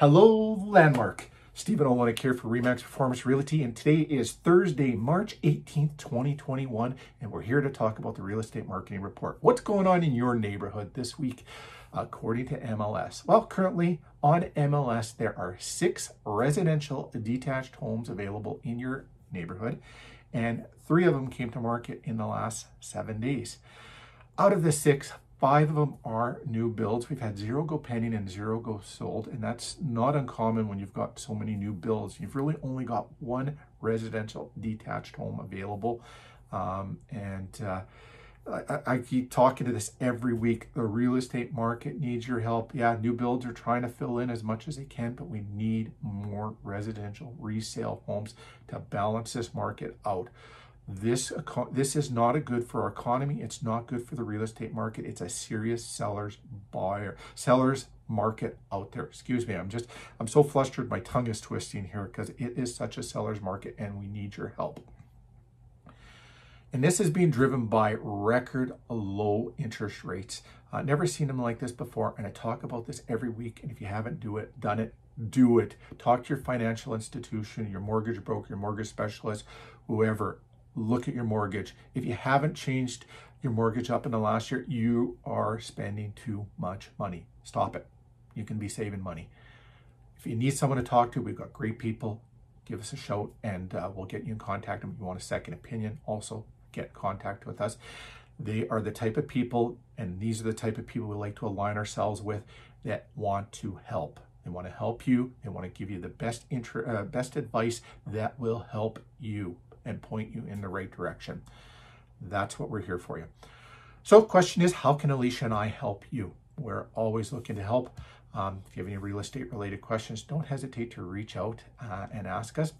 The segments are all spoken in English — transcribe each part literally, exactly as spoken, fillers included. Hello, Landmark. Stephen Olyniuk here for REMAX Performance Realty, and today is Thursday, March eighteenth, twenty twenty-one, and we're here to talk about the real estate marketing report. What's going on in your neighborhood this week according to M L S? Well, currently on M L S, there are six residential detached homes available in your neighborhood, and three of them came to market in the last seven days. Out of the six, five of them are new builds. We've had zero go pending and zero go sold, and that's not uncommon when you've got so many new builds. You've really only got one residential detached home available. Um, and uh, I, I keep talking to this every week. The real estate market needs your help. Yeah, new builds are trying to fill in as much as they can, but we need more residential resale homes to balance this market out. This, this is not good for our economy. It's not good for the real estate market. It's a serious seller's buyer, seller's market out there. Excuse me, I'm just, I'm so flustered. My tongue is twisting here because it is such a seller's market and we need your help. And this is being driven by record low interest rates. Uh, never seen them like this before. And I talk about this every week. And if you haven't do it, done it, do it. Talk to your financial institution, your mortgage broker, your mortgage specialist, whoever. Look at your mortgage. If you haven't changed your mortgage up in the last year, you are spending too much money. Stop it. You can be saving money. If you need someone to talk to, we've got great people. Give us a shout and uh, we'll get you in contact. If you want a second opinion, also get in contact with us. They are the type of people, and these are the type of people we like to align ourselves with, that want to help. They want to help you. They want to give you the best, uh, best advice that will help you and point you in the right direction. That's what we're here for you. So the question is, how can Alicia and I help you? We're always looking to help. Um, if you have any real estate related questions, don't hesitate to reach out uh, and ask us.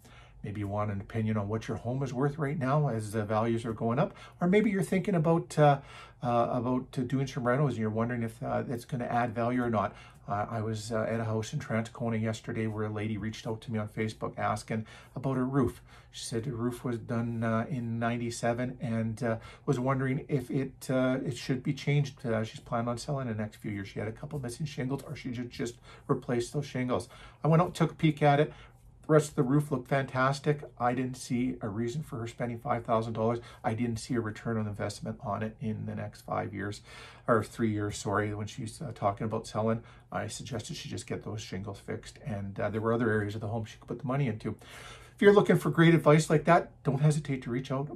Maybe you want an opinion on what your home is worth right now as the values are going up, or maybe you're thinking about uh, uh, about doing some rentals and you're wondering if uh, that's going to add value or not. Uh, I was uh, at a house in Trantacona yesterday where a lady reached out to me on Facebook asking about her roof. She said her roof was done uh, in ninety-seven and uh, was wondering if it uh, it should be changed. Uh, she's planning on selling in the next few years. She had a couple missing shingles, or she should just replace those shingles. I went out, took a peek at it. The rest of the roof looked fantastic. I didn't see a reason for her spending five thousand dollars. I didn't see a return on investment on it in the next five years, or three years, sorry, when she's uh, talking about selling. I suggested she just get those shingles fixed, and uh, there were other areas of the home she could put the money into. If you're looking for great advice like that, don't hesitate to reach out.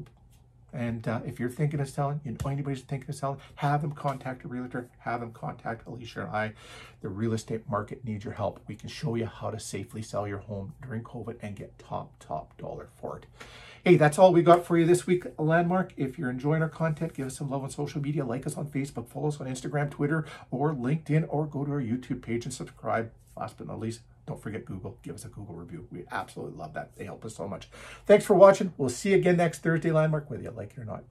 And uh, if you're thinking of selling, you know anybody's thinking of selling, have them contact a realtor, have them contact Alicia and I. The real estate market needs your help. We can show you how to safely sell your home during COVID and get top, top dollar for it. Hey, that's all we got for you this week, Landmark. If you're enjoying our content, give us some love on social media. Like us on Facebook, follow us on Instagram, Twitter, or LinkedIn, or go to our YouTube page and subscribe. Last but not least, don't forget Google. Give us a Google review. We absolutely love that. They help us so much. Thanks for watching. We'll see you again next Thursday, Landmark, whether you like it or not.